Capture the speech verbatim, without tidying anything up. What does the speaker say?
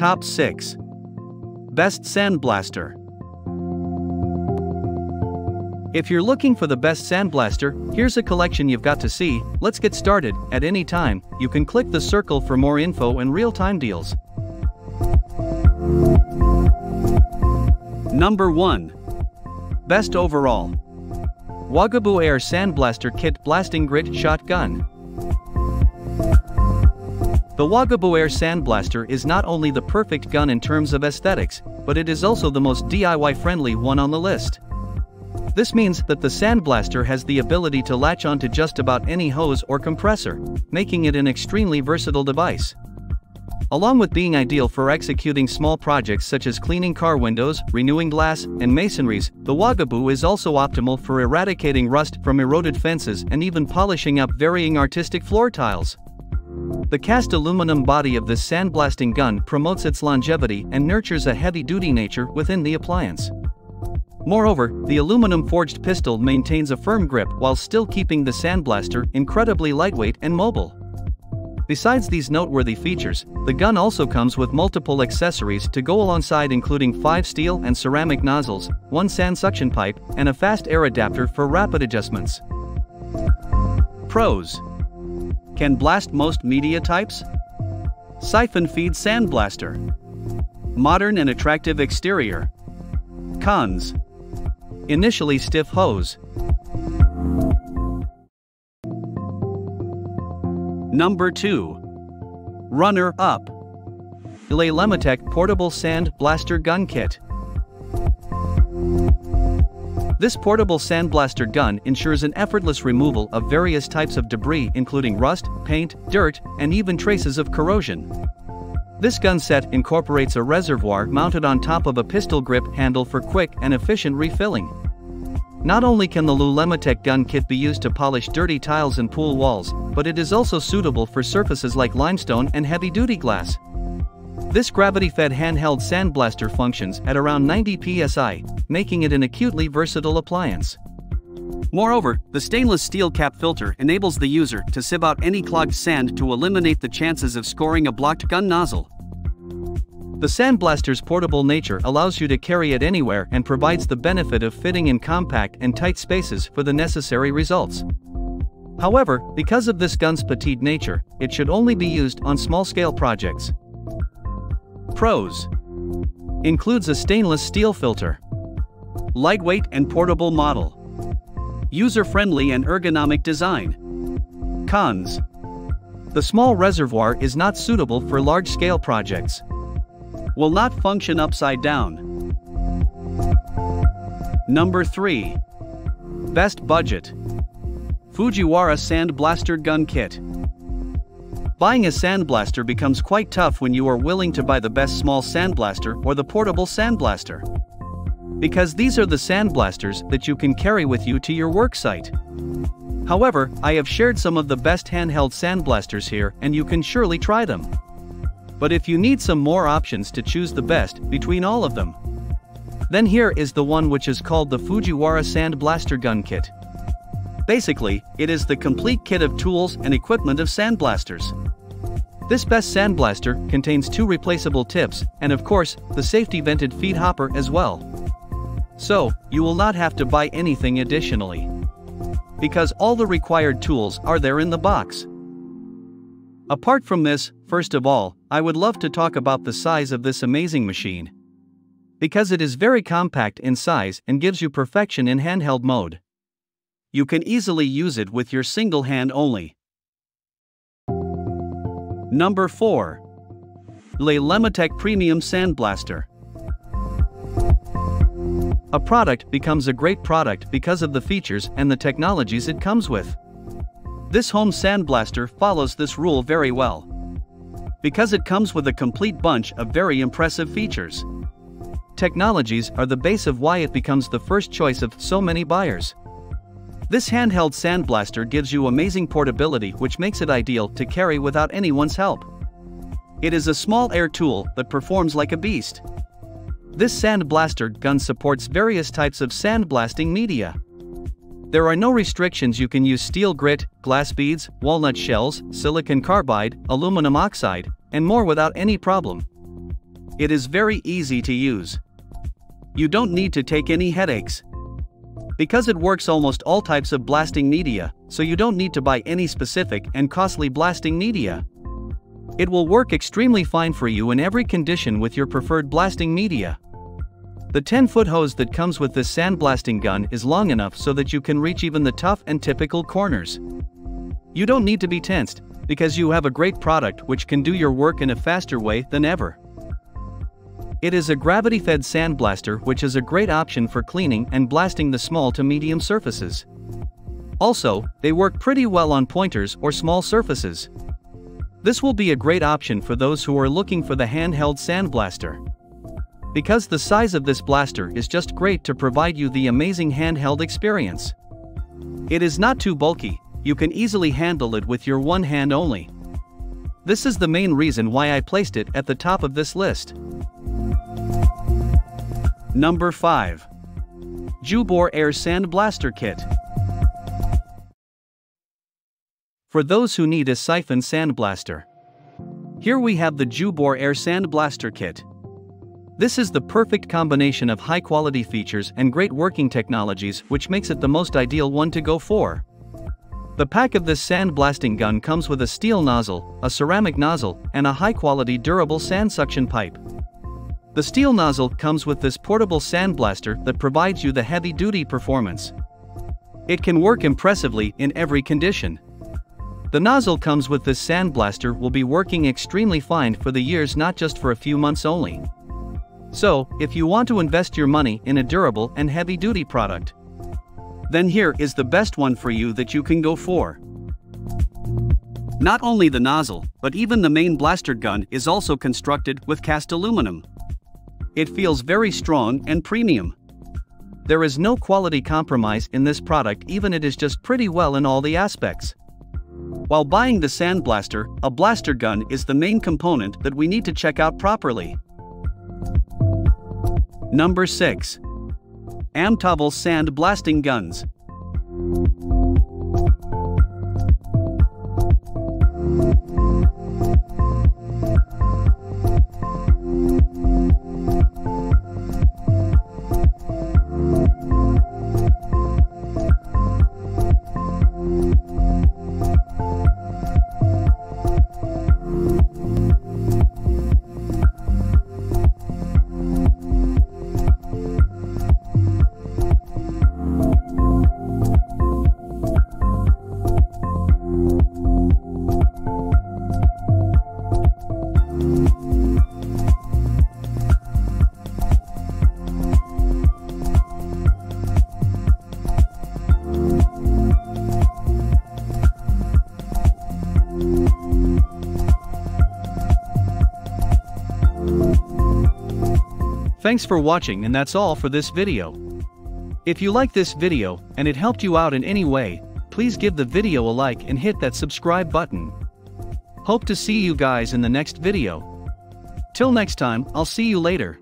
Top six. Best Sandblaster. If you're looking for the best sandblaster, here's a collection you've got to see. Let's get started. At any time, you can click the circle for more info and real-time deals. Number one. Best Overall. Wogoboo Air Sandblaster Kit Blasting Grit Shotgun. The Wogoboo Air Sandblaster is not only the perfect gun in terms of aesthetics, but it is also the most D I Y-friendly one on the list. This means that the sandblaster has the ability to latch onto just about any hose or compressor, making it an extremely versatile device. Along with being ideal for executing small projects such as cleaning car windows, renewing glass, and masonries, the Wogoboo is also optimal for eradicating rust from eroded fences and even polishing up varying artistic floor tiles. The cast aluminum body of this sandblasting gun promotes its longevity and nurtures a heavy-duty nature within the appliance. Moreover, the aluminum forged pistol maintains a firm grip while still keeping the sandblaster incredibly lightweight and mobile. Besides these noteworthy features, the gun also comes with multiple accessories to go alongside, including five steel and ceramic nozzles, one sand suction pipe, and a fast air adapter for rapid adjustments. Pros. Can blast most media types? Siphon feed sandblaster. Modern and attractive exterior. Cons. Initially stiff hose. Number two. Runner Up. L E LEMATEC Portable Sand Blaster Gun Kit. This portable sandblaster gun ensures an effortless removal of various types of debris, including rust, paint, dirt, and even traces of corrosion. This gun set incorporates a reservoir mounted on top of a pistol grip handle for quick and efficient refilling. Not only can the L E LEMATEC gun kit be used to polish dirty tiles and pool walls, but it is also suitable for surfaces like limestone and heavy-duty glass. This gravity-fed handheld sandblaster functions at around ninety P S I, making it an acutely versatile appliance. Moreover, the stainless steel cap filter enables the user to sieve out any clogged sand to eliminate the chances of scoring a blocked gun nozzle. The sandblaster's portable nature allows you to carry it anywhere and provides the benefit of fitting in compact and tight spaces for the necessary results. However, because of this gun's petite nature, it should only be used on small-scale projects. Pros. Includes a stainless steel filter. Lightweight and portable model. User-friendly and ergonomic design. Cons. The small reservoir is not suitable for large-scale projects. Will not function upside down. Number three. Best Budget. Fujiwara Sandblaster Gun Kit. Buying a sandblaster becomes quite tough when you are willing to buy the best small sandblaster or the portable sandblaster, because these are the sandblasters that you can carry with you to your work site. However, I have shared some of the best handheld sandblasters here, and you can surely try them. But if you need some more options to choose the best between all of them, then here is the one which is called the Fujiwara Sandblaster Gun Kit. Basically, it is the complete kit of tools and equipment of sandblasters. This best sandblaster contains two replaceable tips, and of course, the safety vented feed hopper as well. So, you will not have to buy anything additionally, because all the required tools are there in the box. Apart from this, first of all, I would love to talk about the size of this amazing machine, because it is very compact in size and gives you perfection in handheld mode. You can easily use it with your single hand only. Number four. L E LEMATEC Premium Sandblaster. A product becomes a great product because of the features and the technologies it comes with. This home sandblaster follows this rule very well, because it comes with a complete bunch of very impressive features. Technologies are the base of why it becomes the first choice of so many buyers. This handheld sandblaster gives you amazing portability, which makes it ideal to carry without anyone's help. It is a small air tool that performs like a beast. This sandblaster gun supports various types of sandblasting media. There are no restrictions. You can use steel grit, glass beads, walnut shells, silicon carbide, aluminum oxide, and more without any problem. It is very easy to use. You don't need to take any headaches. Because it works almost all types of blasting media, so you don't need to buy any specific and costly blasting media. It will work extremely fine for you in every condition with your preferred blasting media. The ten foot hose that comes with this sandblasting gun is long enough so that you can reach even the tough and typical corners. You don't need to be tensed, because you have a great product which can do your work in a faster way than ever. It is a gravity-fed sandblaster which is a great option for cleaning and blasting the small to medium surfaces. Also, they work pretty well on pointers or small surfaces. This will be a great option for those who are looking for the handheld sandblaster. Because the size of this blaster is just great to provide you the amazing handheld experience. It is not too bulky, you can easily handle it with your one hand only. This is the main reason why I placed it at the top of this list. Number five. Jewboer Air Sand Blaster Kit. For those who need a siphon sandblaster, here we have the Jewboer Air Sand Blaster Kit. This is the perfect combination of high-quality features and great working technologies which makes it the most ideal one to go for. The pack of this sandblasting gun comes with a steel nozzle, a ceramic nozzle, and a high-quality durable sand suction pipe. The steel nozzle comes with this portable sandblaster that provides you the heavy-duty performance. It can work impressively in every condition. The nozzle comes with this sandblaster will be working extremely fine for the years, not just for a few months only. So, if you want to invest your money in a durable and heavy-duty product, then here is the best one for you that you can go for. Not only the nozzle, but even the main blaster gun is also constructed with cast aluminum. It feels very strong and premium. There is no quality compromise in this product, even it is just pretty well in all the aspects. While buying the sandblaster, a blaster gun is the main component that we need to check out properly. Number six. Amtable Sand Blasting Guns. Thanks for watching, and that's all for this video. If you like this video and it helped you out in any way, please give the video a like and hit that subscribe button. Hope to see you guys in the next video. Till next time, I'll see you later.